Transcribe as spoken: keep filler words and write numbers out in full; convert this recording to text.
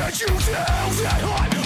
Get you down that high.